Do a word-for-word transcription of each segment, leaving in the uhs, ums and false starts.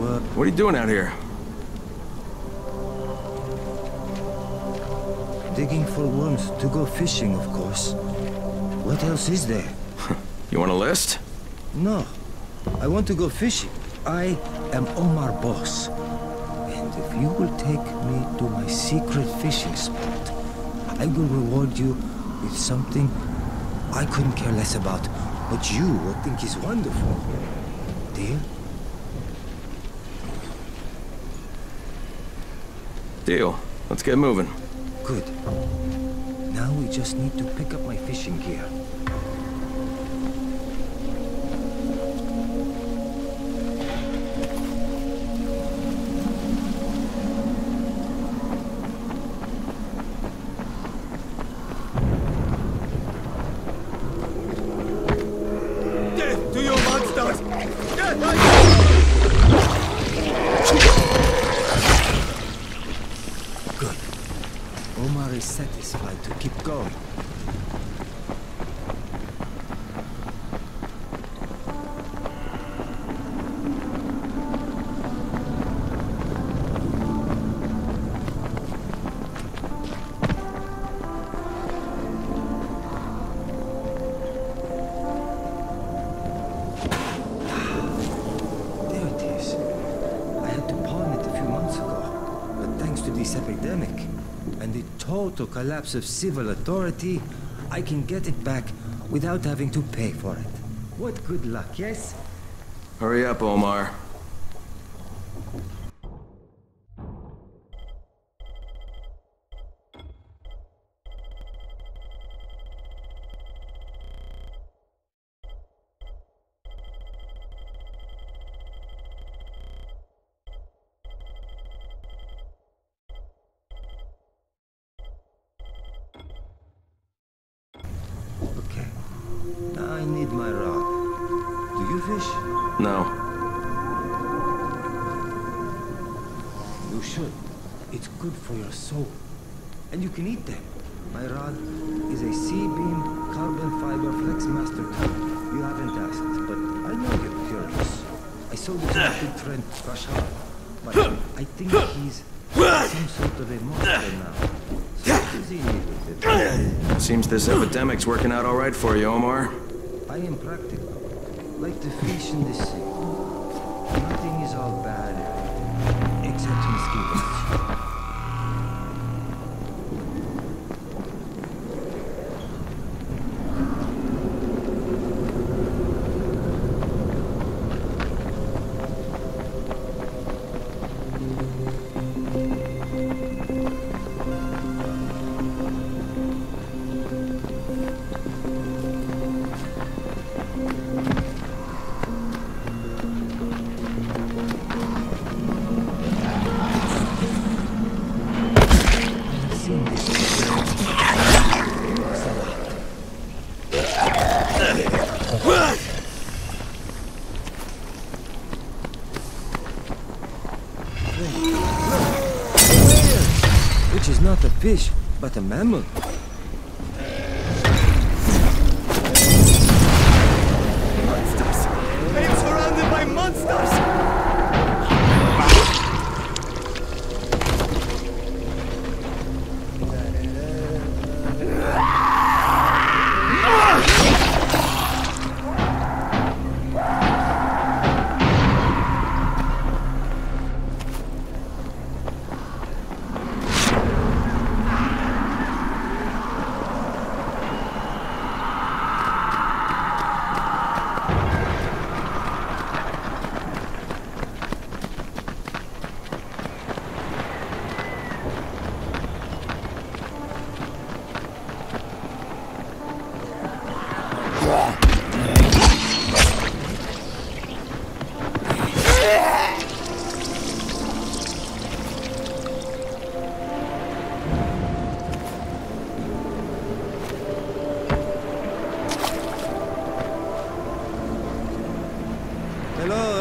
What? What are you doing out here? Digging for worms to go fishing, of course. What else is there? You want a list? No. I want to go fishing. I am Omar Boss. And if you will take me to my secret fishing spot, I will reward you with something I couldn't care less about, but you would think is wonderful. Deal? Deal. Let's get moving. Good. Now we just need to pick up my fishing gear. Total collapse of civil authority, I can get it back without having to pay for it. What good luck, yes? Hurry up, Omar. And you can eat them. My rod is a C-beam carbon fiber flex master type. You haven't asked, but I know you're curious. I sold it to my good friend Rashaan, but I think he's some sort of a monster now. So busy with it. Seems this epidemic's working out all right for you, Omar. I am practical, like the fish in the sea. Nothing is all bad, except mosquitoes. Fish, but a mammal. Monsters! I am surrounded by monsters!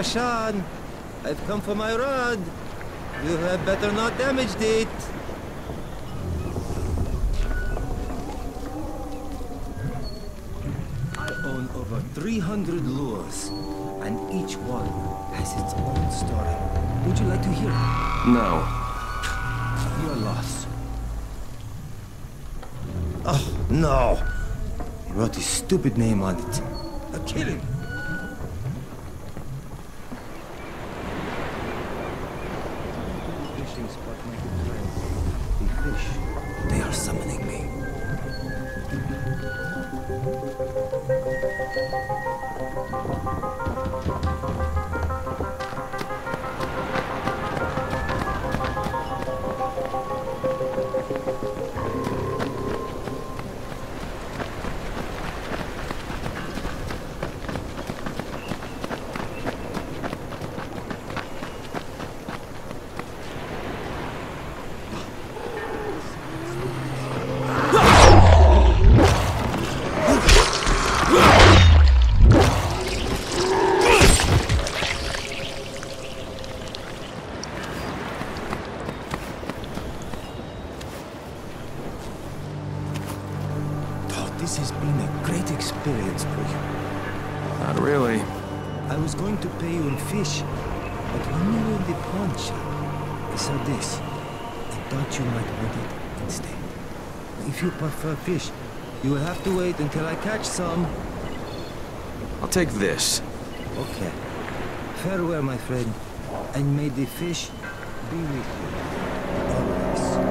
Rashaan, I've come for my rod. You had better not damage it. I own over three hundred lures, and each one has its own story. Would you like to hear it? No. You're lost. Oh, no! He wrote his stupid name on it. A killing. Fishing spot, my good friend. The fish, they are summoning me. This has been a great experience for you. Not really. I was going to pay you in fish, but when you were in the pawn shop, I saw this. I thought you might want it instead. If you prefer fish, you will have to wait until I catch some. I'll take this. Okay. Farewell, my friend. And may the fish be with you always.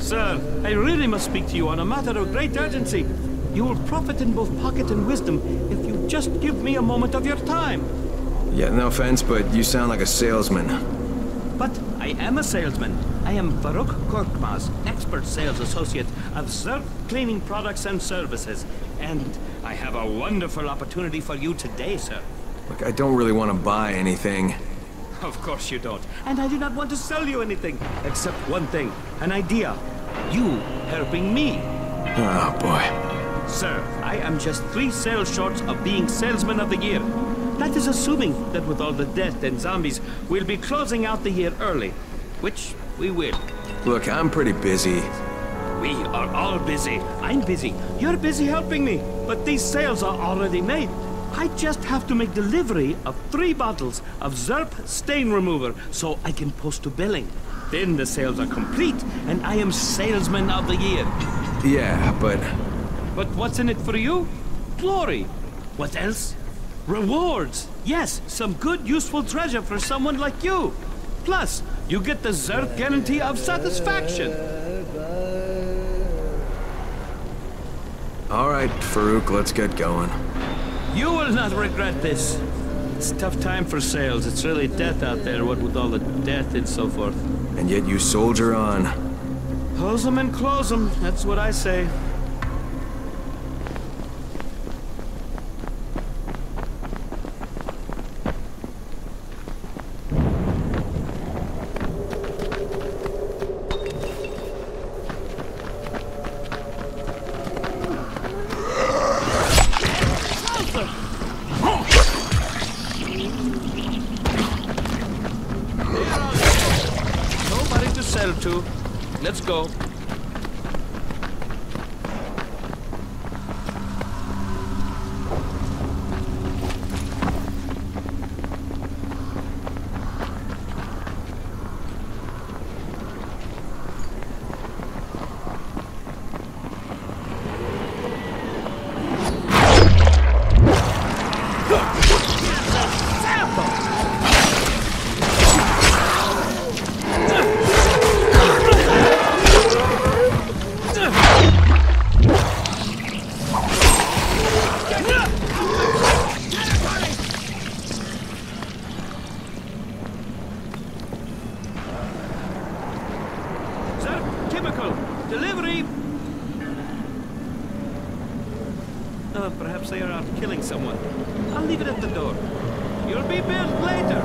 Sir, I really must speak to you on a matter of great urgency. You will profit in both pocket and wisdom if you just give me a moment of your time. Yeah, no offense, but you sound like a salesman. But I am a salesman. I am Baruch Korkmaz, expert sales associate of Zerp Cleaning Products and Services. And I have a wonderful opportunity for you today, sir. Look, I don't really want to buy anything. Of course you don't. And I do not want to sell you anything, except one thing, an idea. You helping me. Oh, boy. Sir, I am just three sales shorts of being Salesman of the Year. That is assuming that with all the death and zombies, we'll be closing out the year early, which we will. Look, I'm pretty busy. We are all busy. I'm busy. You're busy helping me. But these sales are already made. I just have to make delivery of three bottles of Zerp stain remover so I can post to billing. Then the sales are complete, and I am Salesman of the Year. Yeah, but... But what's in it for you? Glory. What else? Rewards. Yes, some good, useful treasure for someone like you. Plus, you get the Zerp guarantee of satisfaction. All right, Farouk, let's get going. You will not regret this. It's a tough time for sales. It's really death out there, what with all the death and so forth. And yet you soldier on. Hose 'em and close 'em, that's what I say. Two. Let's go. Delivery! Uh, perhaps they are out killing someone. I'll leave it at the door. You'll be billed later.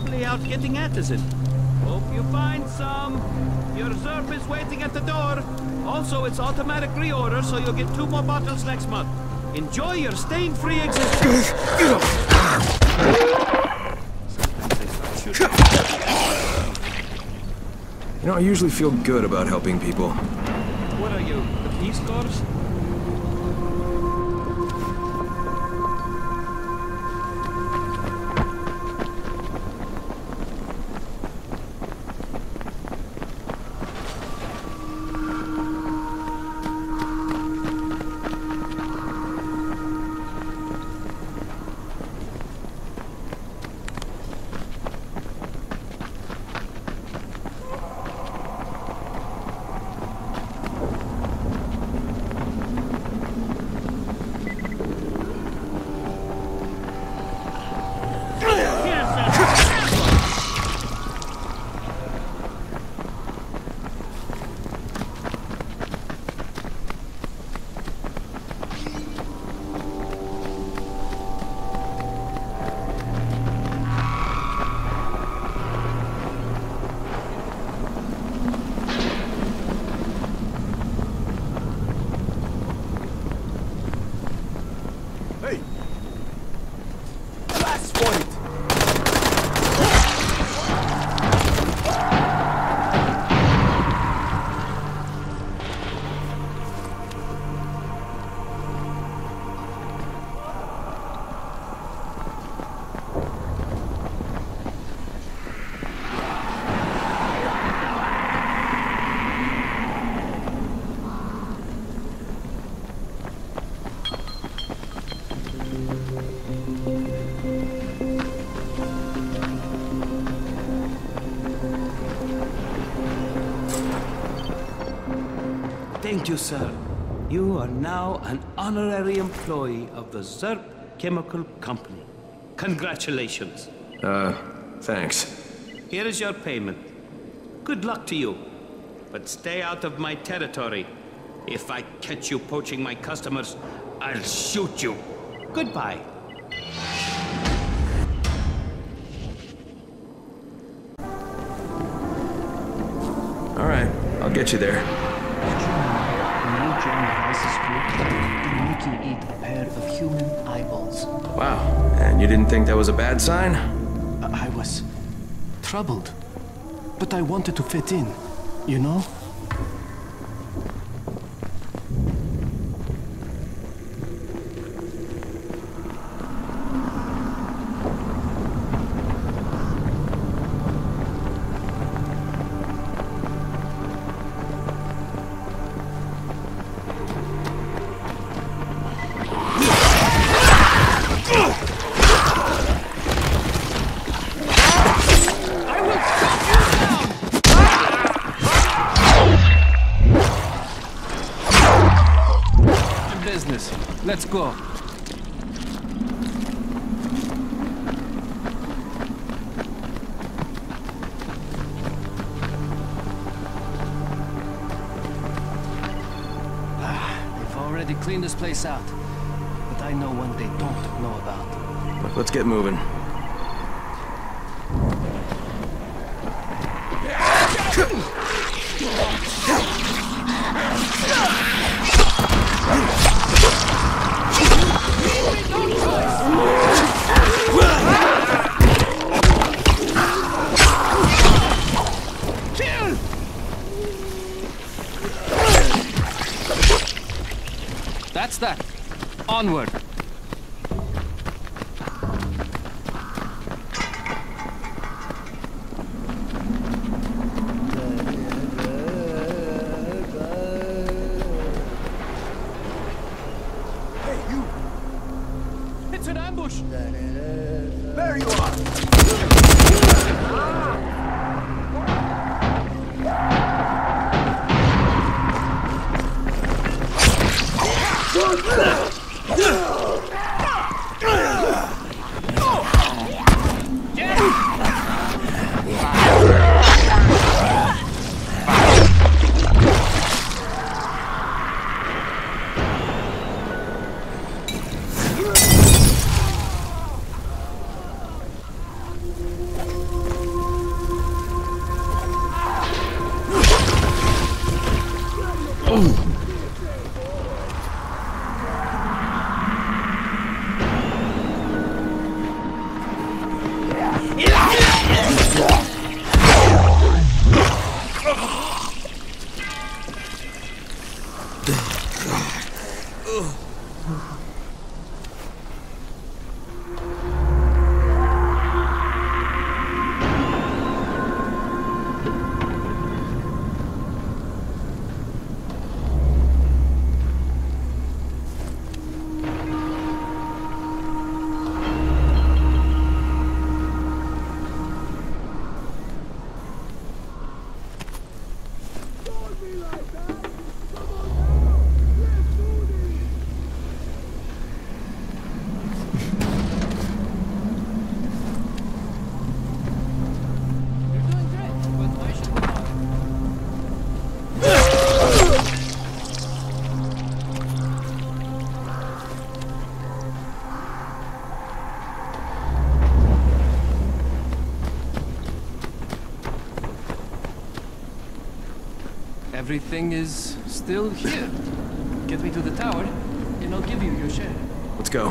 probably out getting artisan. Hope you find some. Your Zerp is waiting at the door. Also, it's automatic reorder, so you'll get two more bottles next month. Enjoy your stain-free existence. You know, I usually feel good about helping people. What are you, the Peace Corps? Thank you, sir. You are now an honorary employee of the Zerp Chemical Company. Congratulations. Uh, thanks. Here is your payment. Good luck to you. But stay out of my territory. If I catch you poaching my customers, I'll shoot you. Goodbye. All right, I'll get you there. Make you eat a pair of human eyeballs. Wow, and you didn't think that was a bad sign? I was troubled, but I wanted to fit in, you know? Let's go. Ah, they've already cleaned this place out, but I know one they don't know about. Let's get moving. That's that. Onward. Oh. Everything is still here. Get me to the tower, and I'll give you your share. Let's go.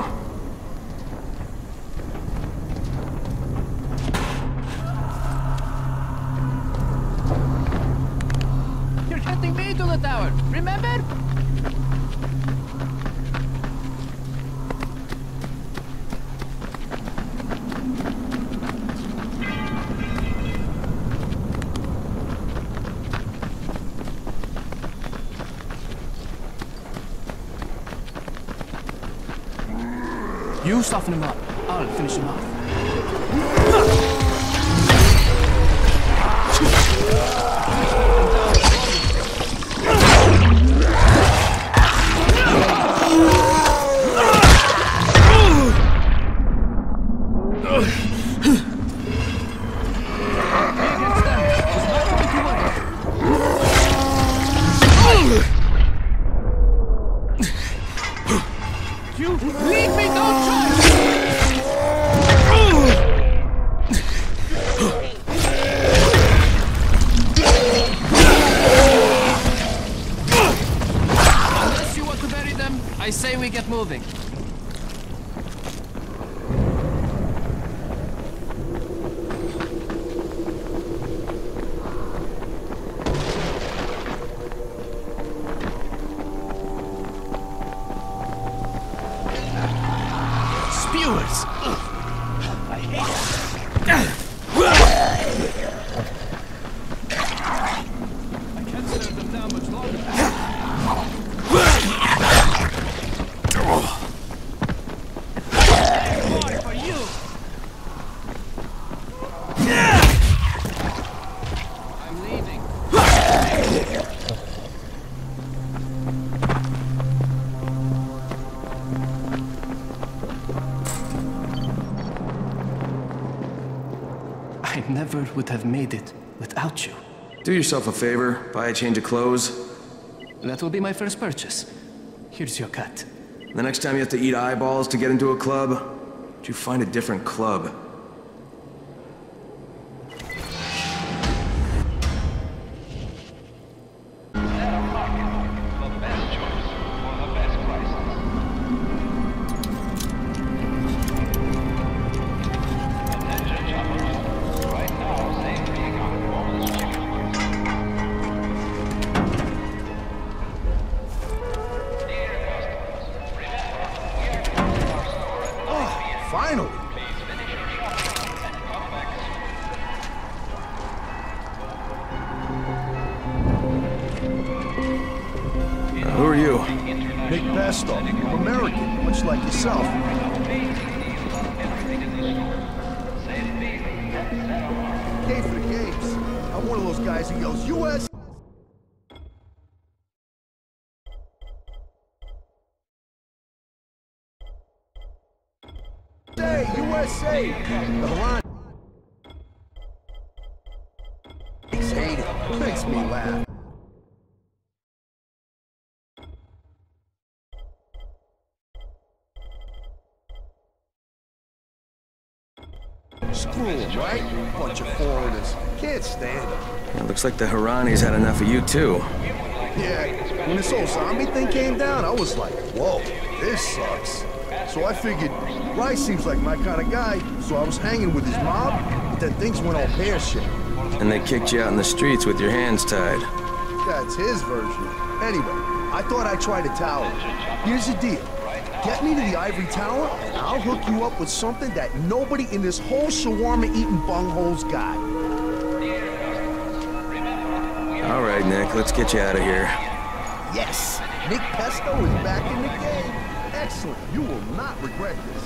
You're getting me to the tower, remember? You soften him up. I'll finish him off. Never would have made it without you. Do yourself a favor, buy a change of clothes. That will be my first purchase. Here's your cut. The next time you have to eat eyeballs to get into a club, you find a different club. Nick Pesto, American, much like yourself. Game for the games. I'm one of those guys who yells, U S Hey, U S A! The Haranis hate it. Makes me laugh. Screw them, right? Bunch of foreigners. Can't stand them. Well, looks like the Haranis had enough of you, too. Yeah, when this whole zombie thing came down, I was like, whoa, this sucks. So I figured, Rye seems like my kind of guy, so I was hanging with his mob, but then things went all pear-shaped. And they kicked you out in the streets with your hands tied. That's his version. Anyway, I thought I'd try the tower. Here's the deal. Get me to the ivory tower, and I'll hook you up with something that nobody in this whole shawarma-eating bunghole's got. All right, Nick, let's get you out of here. Yes, Nick Pesto is back in the game. Excellent. You will not regret this.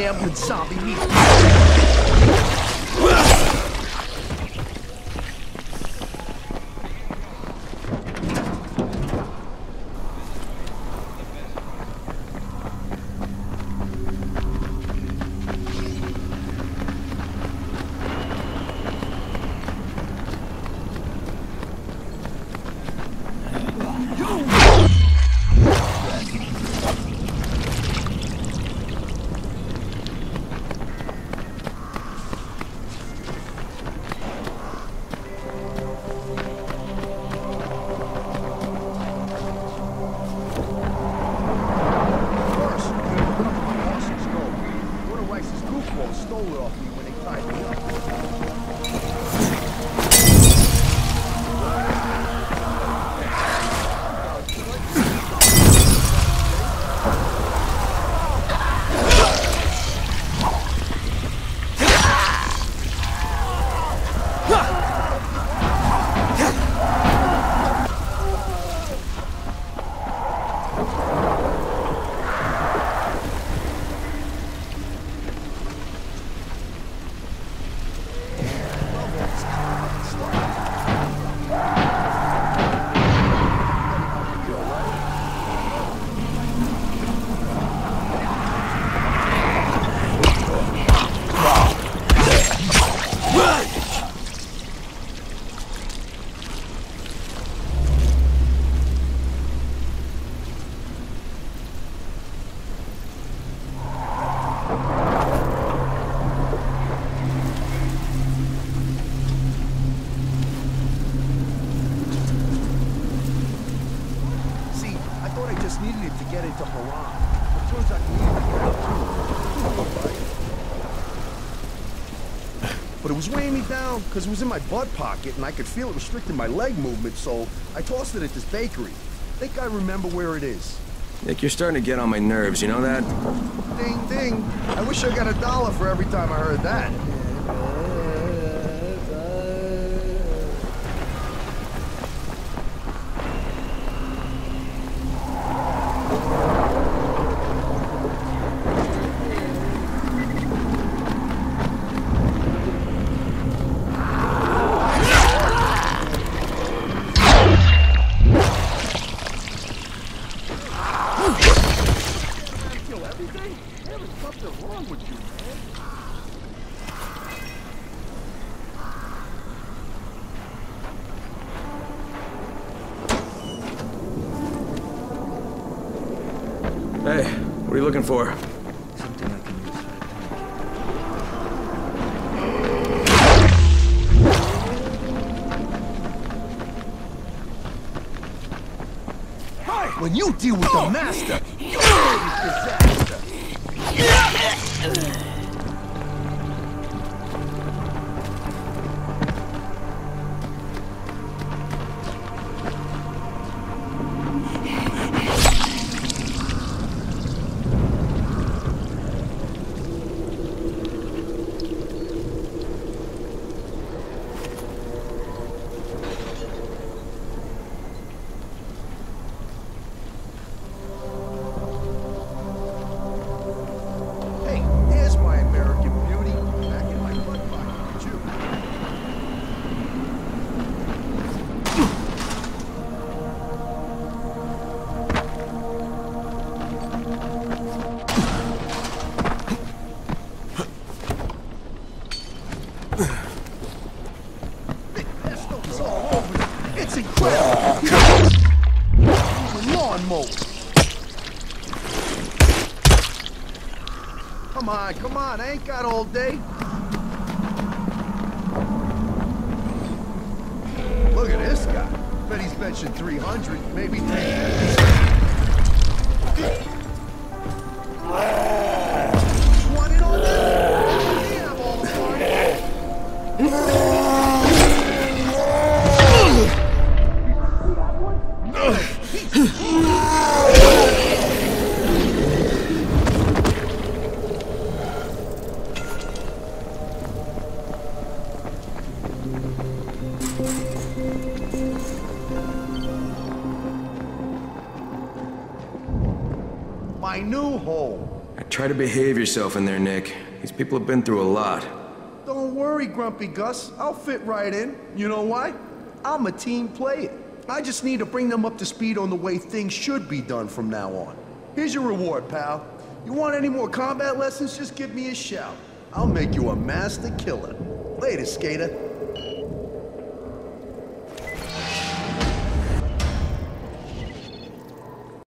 Damn good zombie meat. But it was weighing me down because it was in my butt pocket and I could feel it restricting my leg movement, so I tossed it at this bakery. I think I remember where it is. Nick, you're starting to get on my nerves, you know that? Ding, ding. I wish I got a dollar for every time I heard that. Hey, what are you looking for? Something I can use right now. Hi! When you deal with the master, you're a disaster. Come on, come on, I ain't got all day. Look at this guy. Bet he's benching three hundred, maybe ten. My new home. Try to behave yourself in there, Nick. These people have been through a lot. Don't worry, Grumpy Gus. I'll fit right in. You know why? I'm a team player. I just need to bring them up to speed on the way things should be done from now on. Here's your reward, pal. You want any more combat lessons? Just give me a shout. I'll make you a master killer. Later, skater.